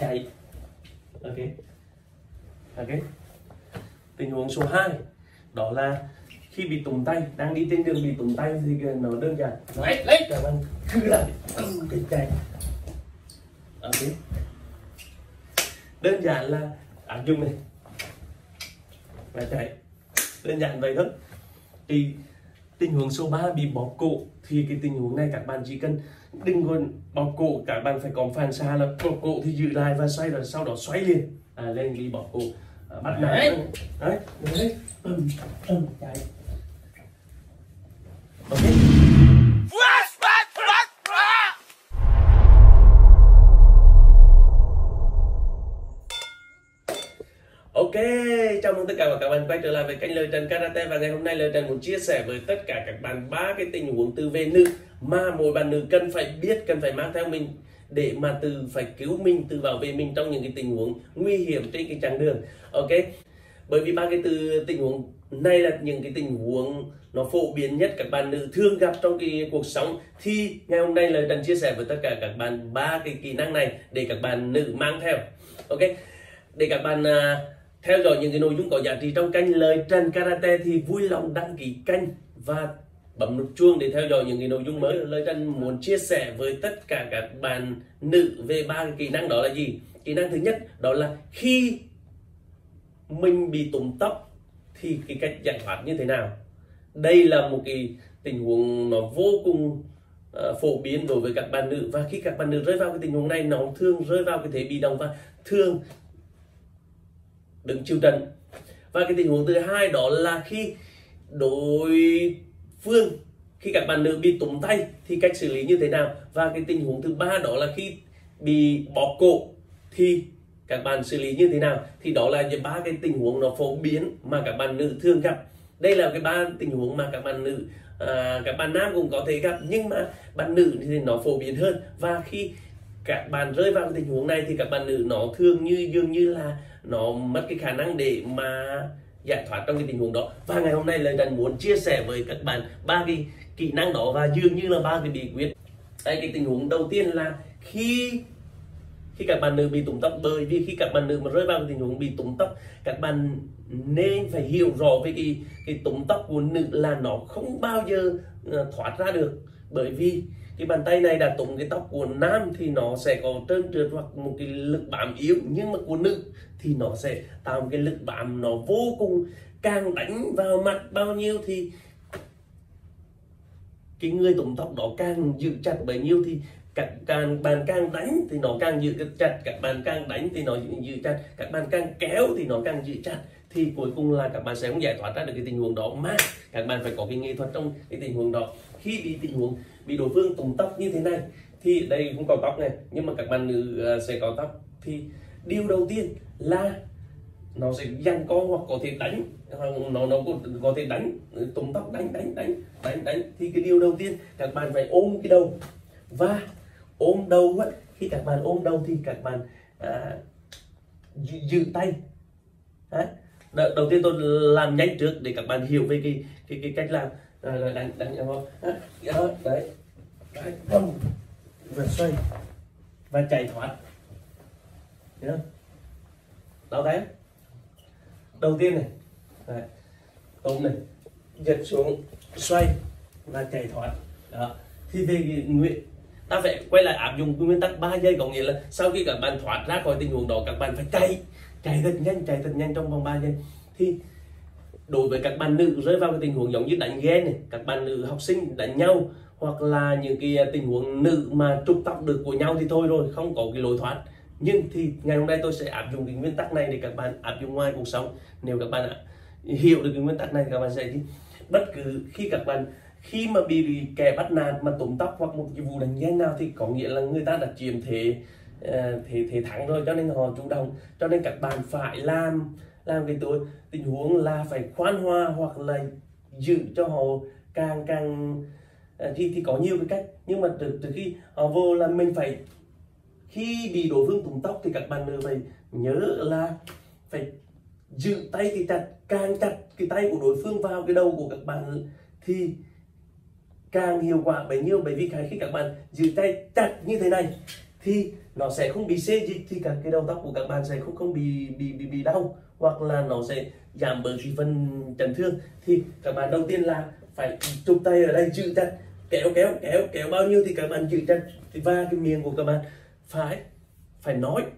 chạy. Ok. Tình huống số 2 đó là khi bị tùng tay, đang đi trên đường bị tùng tay thì nó đơn giản. Lấy cả bạn cứ làm cái chạy. Ok. Đơn giản là áp dụng này và chạy. Đơn giản vậy thôi. Thì tình huống số 3 bị bóp cổ thì cái tình huống này các bạn chỉ cần đừng còn bóp cổ, các bạn phải có phản xạ là bóp cổ thì giữ lại và xoay rồi sau đó xoáy liền lên đi bóp cổ bắt nạt đấy đấy chạy. Ok. Ok, chào mừng tất cả các bạn quay trở lại với kênh Lời Trần Karate. Và ngày hôm nay Lời Trần muốn chia sẻ với tất cả các bạn 3 cái tình huống từ về nữ mà mỗi bạn nữ cần phải biết, cần phải mang theo mình để mà phải cứu mình, bảo vệ mình trong những cái tình huống nguy hiểm trên cái chặng đường. Ok, bởi vì 3 cái tình huống này là những cái tình huống nó phổ biến nhất các bạn nữ thường gặp trong cái cuộc sống. Thì ngày hôm nay Lời Trần chia sẻ với tất cả các bạn 3 cái kỹ năng này để các bạn nữ mang theo. Ok, để các bạn theo dõi những cái nội dung có giá trị trong kênh Lời Trần Karate thì vui lòng đăng ký kênh và bấm nút chuông để theo dõi những cái nội dung mới. Lời Trần muốn chia sẻ với tất cả các bạn nữ về 3 cái kỹ năng đó là gì? Kỹ năng thứ nhất đó là khi mình bị túm tóc thì cái cách giải thoát như thế nào? Đây là một cái tình huống nó vô cùng phổ biến đối với các bạn nữ, và khi các bạn nữ rơi vào cái tình huống này nó thường rơi vào cái thế bị động và thường đứng chịu trận. Và cái tình huống thứ hai đó là khi đối phương, khi các bạn nữ bị túm tay thì cách xử lý như thế nào, và cái tình huống thứ ba đó là khi bị bóp cổ thì các bạn xử lý như thế nào. Thì đó là những 3 cái tình huống nó phổ biến mà các bạn nữ thường gặp. Đây là cái 3 tình huống mà các bạn nữ các bạn nam cũng có thể gặp, nhưng mà bạn nữ thì nó phổ biến hơn. Và khi các bạn rơi vào cái tình huống này thì các bạn nữ nó thường dường như là nó mất cái khả năng để mà giải thoát trong cái tình huống đó. Và ngày hôm nay Lời Trần muốn chia sẻ với các bạn 3 cái kỹ năng đó và dường như là 3 cái bí quyết. Đây, cái tình huống đầu tiên là khi các bạn nữ bị túm tóc. Bởi vì khi các bạn nữ mà rơi vào cái tình huống bị túm tóc, các bạn nên phải hiểu rõ về cái túm tóc của nữ là nó không bao giờ thoát ra được. Bởi vì cái bàn tay này đã túm cái tóc của nam thì nó sẽ có trơn trượt hoặc một cái lực bám yếu, nhưng mà của nữ thì nó sẽ tạo một cái lực bám nó vô cùng, càng đánh vào mặt bao nhiêu thì cái người túm tóc đó càng giữ chặt bấy nhiêu, thì các bạn càng đánh thì nó càng giữ chặt, các bạn càng đánh thì nó giữ chặt, các bạn càng kéo thì nó càng giữ chặt, thì cuối cùng là các bạn sẽ không giải thoát ra được cái tình huống đó. Mà các bạn phải có cái nghệ thuật trong cái tình huống đó. Khi bị tình huống bị đối phương túm tóc như thế này thì đây cũng có tóc này, nhưng mà các bạn nữ sẽ có tóc, thì điều đầu tiên là nó sẽ giằng co hoặc có thể đánh, hoặc nó có thể đánh túm tóc, đánh. Thì cái điều đầu tiên các bạn phải ôm cái đầu, và ôm đầu ấy, khi các bạn ôm đầu thì các bạn giữ tay. Đấy. Đầu tiên tôi làm nhanh trước để các bạn hiểu về cái cách làm. Rồi đánh nhau không? Đấy. Đấy. Vừa xoay và chạy thoát. Thấy không? Đó đấy. Đầu tiên này. Đấy. Tôm này, giật xuống, xoay và chạy thoát. Đó. Thì về nguyện ta phải quay lại áp dụng nguyên tắc 3 giây, có nghĩa là sau khi các bạn thoát ra khỏi tình huống đó, các bạn phải chạy thật nhanh trong vòng 3 giây. Thì đối với các bạn nữ rơi vào cái tình huống giống như đánh ghen này, các bạn nữ học sinh đánh nhau, hoặc là những cái tình huống nữ mà trục tóc được của nhau thì thôi rồi, không có cái lối thoát. Nhưng thì ngày hôm nay tôi sẽ áp dụng cái nguyên tắc này để các bạn áp dụng ngoài cuộc sống. Nếu các bạn hiểu được cái nguyên tắc này thì các bạn sẽ bất cứ khi mà bị kẻ bắt nạt mà túm tóc hoặc một cái vụ đánh ghen nào thì có nghĩa là người ta đã chiếm thế thắng rồi, cho nên họ chủ động. Cho nên các bạn phải làm cái tình huống là phải khoan hoa hoặc là giữ cho họ càng thì có nhiều cái cách, nhưng mà từ khi họ vô là mình phải, khi bị đối phương túm tóc thì các bạn nữ phải nhớ là phải giữ tay thì chặt, càng chặt cái tay của đối phương vào cái đầu của các bạn thì càng hiệu quả bấy nhiêu, bởi vì khi các bạn giữ tay chặt như thế này thì nó sẽ không bị xê dịch, thì cả cái đầu tóc của các bạn sẽ không bị đau, hoặc là nó sẽ giảm bớt suy phân chấn thương. Thì các bạn đầu tiên là phải chụp tay ở đây, giữ chặt, kéo bao nhiêu thì các bạn giữ chặt, và cái miệng của các bạn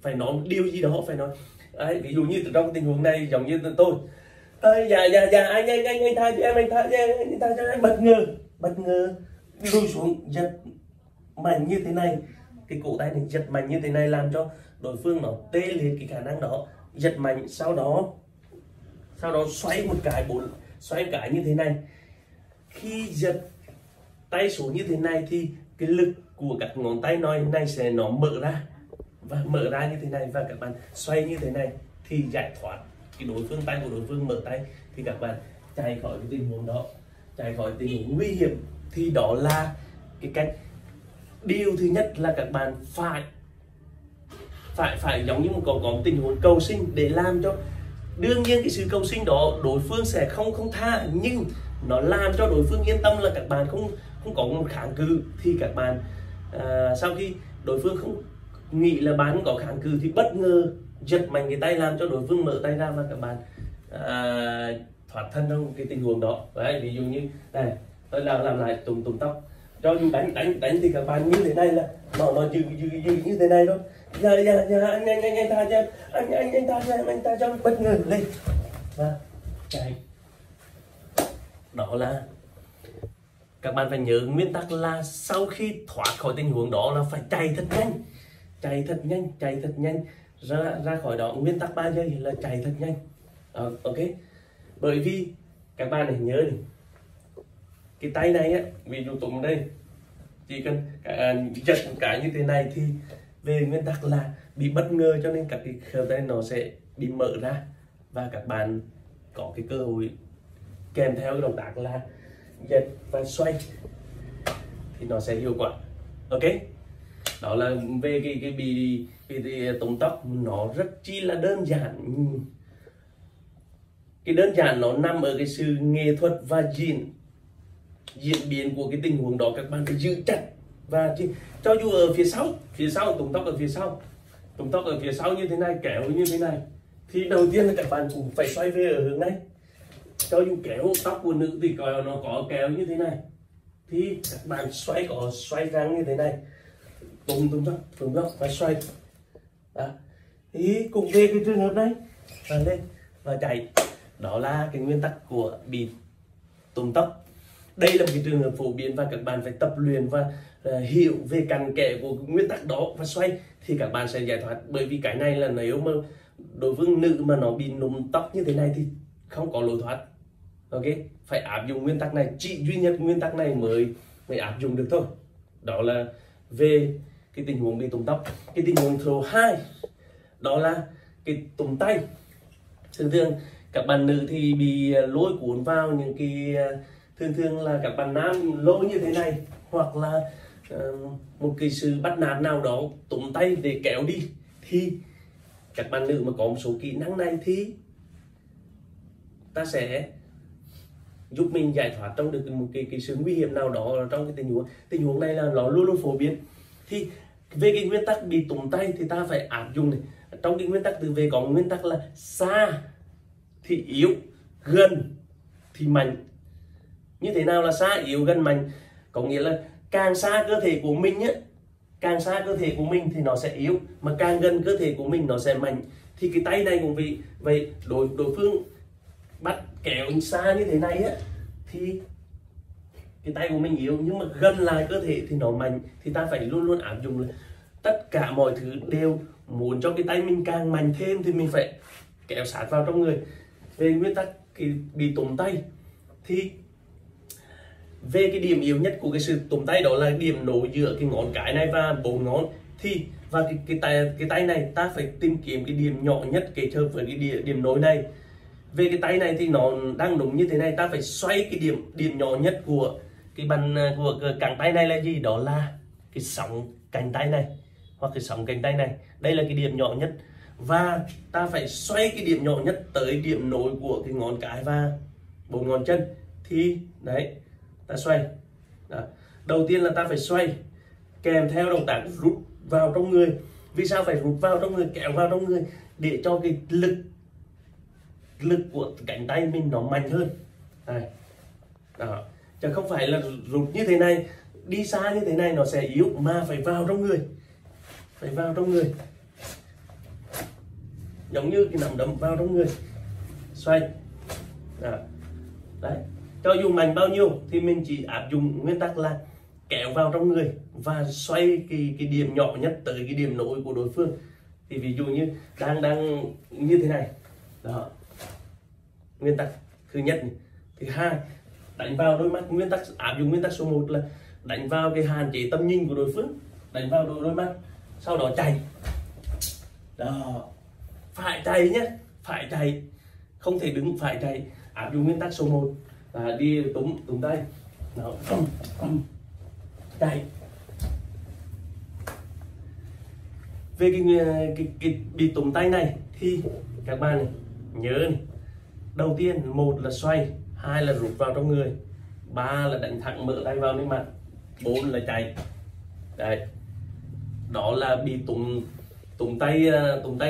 phải nói điều gì đó, phải nói đấy, ví dụ như trong tình huống này giống như tôi anh tha cho em, anh tha cho em, bất ngờ lùi xuống giật mạnh như thế này, cái cổ tay này giật mạnh như thế này làm cho đối phương nó tê liệt cái khả năng đó, giật mạnh, sau đó xoay một cái, xoay cái như thế này. Khi giật tay xuống như thế này thì cái lực của các ngón tay này sẽ nó mở ra như thế này, và các bạn xoay như thế này thì giải thoát cái đối phương, tay của đối phương mở tay, thì các bạn chạy khỏi cái tình huống đó, chạy khỏi tình huống nguy hiểm. Thì đó là cái cách. Điều thứ nhất là các bạn phải giống như có tình huống cầu sinh để làm cho, đương nhiên cái sự cầu sinh đó đối phương sẽ không tha, nhưng nó làm cho đối phương yên tâm là các bạn không có một kháng cự. Thì các bạn sau khi đối phương không nghĩ là bạn không có kháng cự thì bất ngờ giật mạnh cái tay làm cho đối phương mở tay ra, mà các bạn thoát thân trong cái tình huống đó. Đấy, ví dụ như này tôi làm lại tùng tóc, cho dù đánh thì các bạn như thế này là nó giữ như thế này thôi. Anh tha cho em, anh tha cho em, anh tha cho em, bất ngờ lên và chạy. Đó là các bạn phải nhớ nguyên tắc là sau khi thoát khỏi tình huống đó là phải chạy thật nhanh, ra khỏi đó. Nguyên tắc 3 giây là chạy thật nhanh. Ok, bởi vì các bạn hãy nhớ này, cái tay này á, ví dụ tụng đây chỉ cần giật một cái như thế này thì về nguyên tắc là bị bất ngờ, cho nên các cái khớp tay nó sẽ bị mở ra, và các bạn có cái cơ hội kèm theo cái động tác là giật và xoay thì nó sẽ hiệu quả. Ok, đó là về cái bị túng tóc, nó rất chi là đơn giản. Cái đơn giản nó nằm ở cái sự nghệ thuật và diễn biến của cái tình huống đó. Các bạn phải giữ chặt, và cho dù ở phía sau túng tóc, ở phía sau túng tóc ở phía sau như thế này, kéo như thế này, thì đầu tiên là các bạn cũng phải xoay về ở hướng này. Cho dù kéo tóc của nữ thì nó có kéo như thế này, thì các bạn xoay ra như thế này, túng tóc và xoay đó. Thì cùng về cái trường hợp này và lên và chạy. Đó là cái nguyên tắc của bị túng tóc. Đây là một cái trường hợp phổ biến, và các bạn phải tập luyện và hiểu về cặn kẽ của nguyên tắc đó và xoay thì các bạn sẽ giải thoát. Bởi vì cái này là nếu mà đối phương nữ mà nó bị núm tóc như thế này thì không có lối thoát. Ok, phải áp dụng nguyên tắc này, chỉ duy nhất nguyên tắc này mới áp dụng được thôi. Đó là về cái tình huống bị túng tóc. Cái tình huống thứ hai đó là cái túng tay. Thường các bạn nữ thì bị lôi cuốn vào những cái, thường là các bạn nam lôi như thế này, hoặc là một cái sự bắt nạt nào đó túng tay để kéo đi. Thì các bạn nữ mà có một số kỹ năng này thì ta sẽ giúp mình giải thoát trong được một cái sự nguy hiểm nào đó. Trong cái tình huống này là nó luôn luôn phổ biến. Thì về cái nguyên tắc bị túng tay thì ta phải áp dụng này. Trong cái nguyên tắc từ về có nguyên tắc là xa thì yếu, gần thì mạnh. Như thế nào là xa, yếu, gần, mạnh? Có nghĩa là càng xa cơ thể của mình ấy, càng xa cơ thể của mình thì nó sẽ yếu, mà càng gần cơ thể của mình nó sẽ mạnh. Thì cái tay này cũng vậy, đối phương bắt kéo xa như thế này ấy, thì cái tay của mình yếu, nhưng mà gần lại cơ thể thì nó mạnh. Thì ta phải luôn luôn áp dụng là tất cả mọi thứ đều muốn cho cái tay mình càng mạnh thêm thì mình phải kéo sát vào trong người. Về nguyên tắc bị túng tay thì về cái điểm yếu nhất của cái sự túng tay đó là điểm nối giữa cái ngón cái này và 4 ngón. Thì và cái tay này ta phải tìm kiếm cái điểm nhỏ nhất kết hợp với cái điểm nối này. Về cái tay này thì nó đang đúng như thế này, ta phải xoay cái điểm nhỏ nhất của cái bàn của cẳng tay này là gì? Đó là cái sóng cánh tay này, hoặc cái sóng cánh tay này. Đây là cái điểm nhỏ nhất, và ta phải xoay cái điểm nhỏ nhất tới điểm nối của cái ngón cái và 4 ngón chân. Thì đấy, ta xoay Đó. Đầu tiên là ta phải xoay kèm theo động tác rút vào trong người. Vì sao phải rút vào trong người, kéo vào trong người? Để cho cái lực của cánh tay mình nó mạnh hơn. Đây. Đó. Chứ không phải là rút như thế này, đi xa như thế này nó sẽ yếu, mà phải vào trong người. Phải vào trong người. Giống như cái nắm đấm vào trong người. Xoay. Đó. Đấy. Cho dù mạnh bao nhiêu thì mình chỉ áp dụng nguyên tắc là kéo vào trong người và xoay cái điểm nhỏ nhất tới cái điểm nổi của đối phương. Thì ví dụ như đang như thế này. Đó. Nguyên tắc thứ nhất này. Thứ hai, đánh vào đôi mắt, nguyên tắc áp dụng nguyên tắc số 1 là đánh vào cái hạn chế tầm nhìn của đối phương, đánh vào đôi mắt, sau đó chạy. Đó. Phải chạy nhé, phải chạy. Không thể đứng, phải chạy. Áp dụng nguyên tắc số 1 là đi túm tay. Đó. Chạy. Về cái bị túm tay này thì các bạn này, nhớ này. Đầu tiên, 1 là xoay, 2 là rút vào trong người, 3 là đánh thẳng mở tay vào lên mặt, 4 là chạy. Đấy. Đó là bị túm tay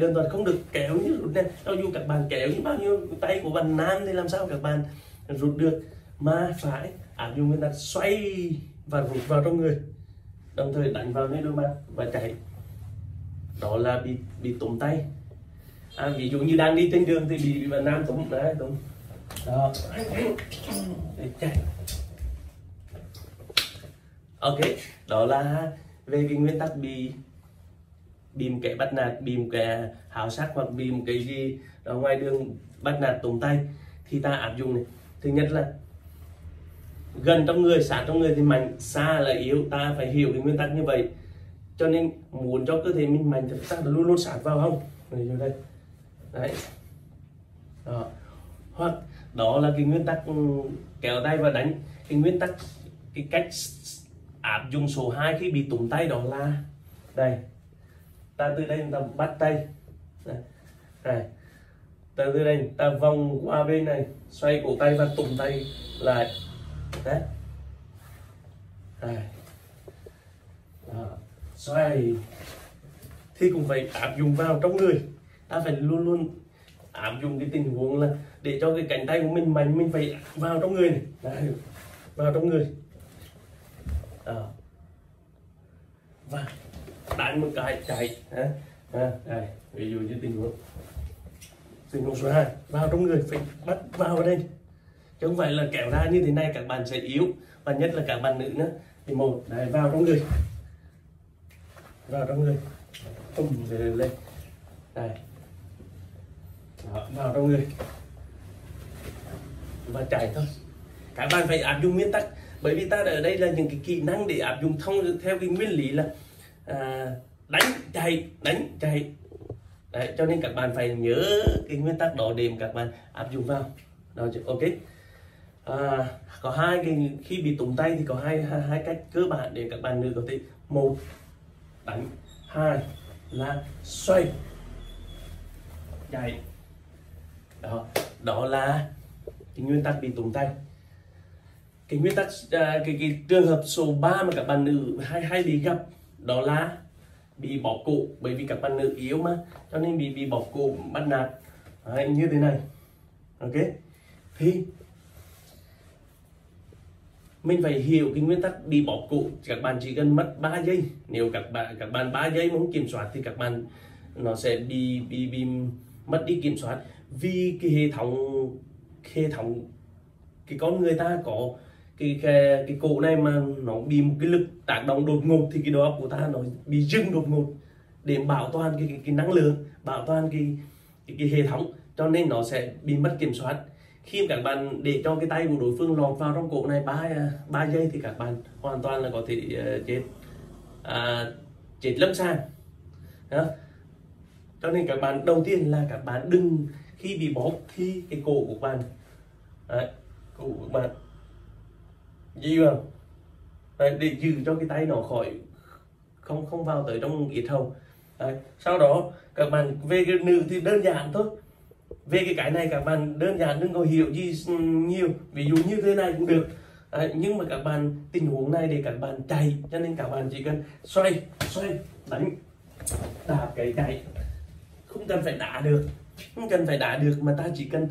đơn thuần, không được kéo như rút này. Cho dù các bạn kéo như bao nhiêu tay của bạn nam thì làm sao các bạn rút được, mà phải áp dụng nguyên tắc xoay và rút vào trong người, đồng thời đánh vào nơi đôi mắt và chạy. Đó là bị túm tay. À, ví dụ như đang đi trên đường thì bị bạn nam túm, đấy túm. Đó. Đấy, chạy. Ok, đó là về cái nguyên tắc bìm kẻ bắt nạt, bìm kẻ háo sắc hoặc bìm cái gì đó ngoài đường bắt nạt túm tay thì ta áp dụng này. Thứ nhất là gần trong người, sát trong người thì mạnh, xa là yếu. Ta phải hiểu cái nguyên tắc như vậy. Cho nên muốn cho cơ thể mình mạnh thì ta luôn luôn sát vào hông. Đây. Đấy. Đó. Hoặc đó là cái nguyên tắc kéo tay và đánh. Cái nguyên tắc, cái cách áp dụng số 2 khi bị túm tay đó là đây. Ta từ đây ta bắt tay. Đây. Đây. Ta từ đây ta vòng qua bên này, xoay cổ tay và túm tay lại. Đấy. Đây. Đó. Xoay thì cũng phải áp dụng vào trong người. Ta phải luôn luôn áp dụng cái tình huống là để cho cái cánh tay của mình mạnh, mình phải vào trong người này. Đấy. Vào trong người. Đó. Và đánh một cái chạy. Đây, ví dụ như tình huống số 2, vào trong người, phải bắt vào đây chứ không phải là kéo ra như thế này, các bạn sẽ yếu, và nhất là các bạn nữ nữa. Thì 1 đấy, vào trong người, vào trong người, lên đây. Đó, vào trong người và chạy thôi. Các bạn phải áp dụng nguyên tắc, bởi vì ta ở đây là những cái kỹ năng để áp dụng thông theo cái nguyên lý là đánh chạy, đánh chạy. Đấy, cho nên các bạn phải nhớ cái nguyên tắc đó để các bạn áp dụng vào. Đó, ok. Có hai cái khi bị túm tay thì có hai cách cơ bản để các bạn nữ có thể, 1 đánh, 2 là xoay chạy. Đó, đó là cái nguyên tắc bị túm tay. Cái nguyên tắc cái trường hợp số 3 mà các bạn nữ hay bị gặp đó là bị bóp cổ, bởi vì các bạn nữ yếu mà, cho nên bị bóp cổ bắt nạt. Đấy, như thế này. Ok. Thì mình phải hiểu cái nguyên tắc bị bóp cổ, các bạn chỉ cần mất 3 giây. Nếu các bạn 3 giây muốn kiểm soát thì các bạn nó sẽ bị mất đi kiểm soát, vì cái hệ thống cái con người ta có cái cổ này mà nó bị một cái lực tác động đột ngột thì cái đó của ta nó bị dừng đột ngột, để bảo toàn cái năng lượng, bảo toàn cái hệ thống, cho nên nó sẽ bị mất kiểm soát. Khi các bạn để cho cái tay của đối phương lọt vào trong cổ này 3 giây thì các bạn hoàn toàn là có thể chết lâm sàng. Đó. Cho nên các bạn đầu tiên là các bạn đừng, khi bị bóp thì cái cổ của bạn, đấy, cổ của bạn gì vào để giữ cho cái tay nó khỏi không vào tới trong yết hầu. Đấy. Sau đó các bạn về cái nữ thì đơn giản thôi. Về cái này các bạn đơn giản, đừng có hiểu gì nhiều, ví dụ như thế này cũng được. Nhưng mà các bạn tình huống này thì các bạn chạy, cho nên các bạn chỉ cần xoay đánh đạp cái chạy, không cần phải đá được, mà ta chỉ cần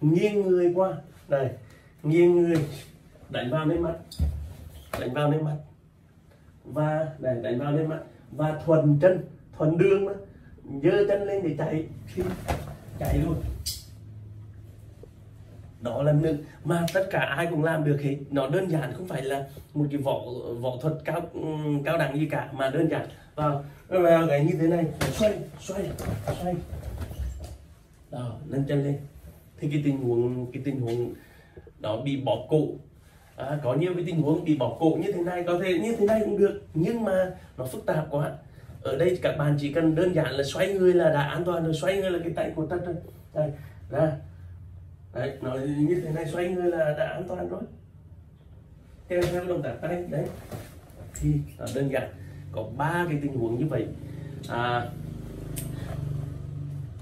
nghiêng người qua này, nghiêng người đánh vào nơi mắt, và này, đánh vào nơi mắt và thuần chân, thuần đường mà giơ chân lên để chạy thì chạy luôn. Đó là những mà tất cả ai cũng làm được hết, nó đơn giản, không phải là một cái võ thuật cao đẳng gì cả, mà đơn giản vào cái như thế này, xoay đó, nâng chân lên thì cái tình huống đó bị bóp cổ. Có nhiều cái tình huống bị bóp cổ như thế này, có thể như thế này cũng được, nhưng mà nó phức tạp quá. Ở đây các bạn chỉ cần đơn giản là xoay người là đã an toàn rồi, xoay người là cái tay của tất đây ra. Đấy, nói như thế này xoay người là đã an toàn rồi. Theo theo động tác tay đấy thì đơn giản. Có 3 cái tình huống như vậy.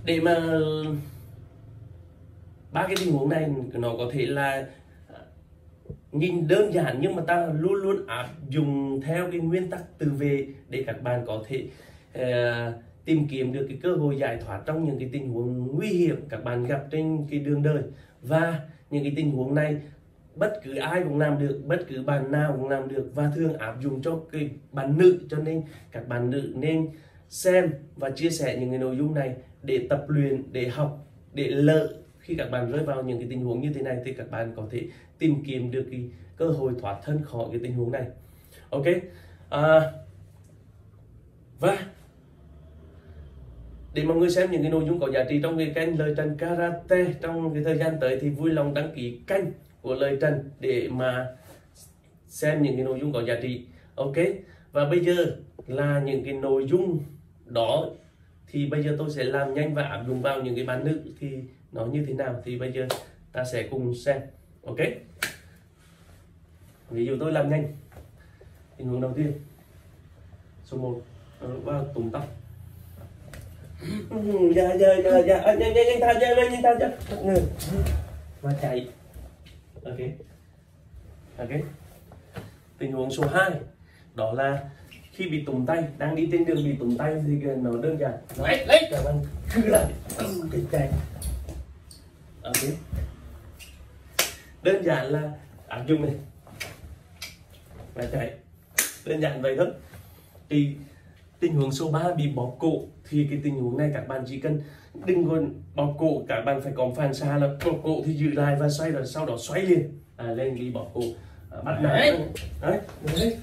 Để mà 3 cái tình huống này nó có thể là nhìn đơn giản, nhưng mà ta luôn luôn áp dụng theo cái nguyên tắc tự vệ để các bạn có thể tìm kiếm được cái cơ hội giải thoát trong những cái tình huống nguy hiểm các bạn gặp trên cái đường đời. Và những cái tình huống này bất cứ ai cũng làm được, bất cứ bạn nào cũng làm được, và thường áp dụng cho cái bạn nữ, cho nên các bạn nữ nên xem và chia sẻ những cái nội dung này để tập luyện, để học, để lỡ khi các bạn rơi vào những cái tình huống như thế này thì các bạn có thể tìm kiếm được cái cơ hội thoát thân khỏi cái tình huống này. Ok, và để mọi người xem những cái nội dung có giá trị trong cái kênh Lời Trần Karate trong cái thời gian tới thì vui lòng đăng ký kênh của Lời Trần để mà xem những cái nội dung có giá trị. Ok, và bây giờ là những cái nội dung đó thì bây giờ tôi sẽ làm nhanh và áp dụng vào những cái bạn nữ thì nó như thế nào thì bây giờ ta sẽ cùng xem. Ok, ví dụ tôi làm nhanh tình huống đầu tiên, số 1 vào tùng tóc. Dạ nhanh thao chơi lên, và chạy. Ok, tình huống số 2 đó là khi bị tùng tay, đang đi trên đường bị tùng tay thì nó đơn giản, lấy cả bằng cứ lại chạy. Ok, đơn giản là áp dụng này và chạy, đơn giản vậy thôi. Thì tình huống số 3 bị bóp cổ thì cái tình huống này các bạn chỉ cần đừng còn bóp cổ, các bạn phải có phản xạ là bóp cổ thì giữ lại và xoay, rồi sau đó xoay liền lên đi bóp cổ, bắt nạt đấy.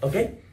Ok,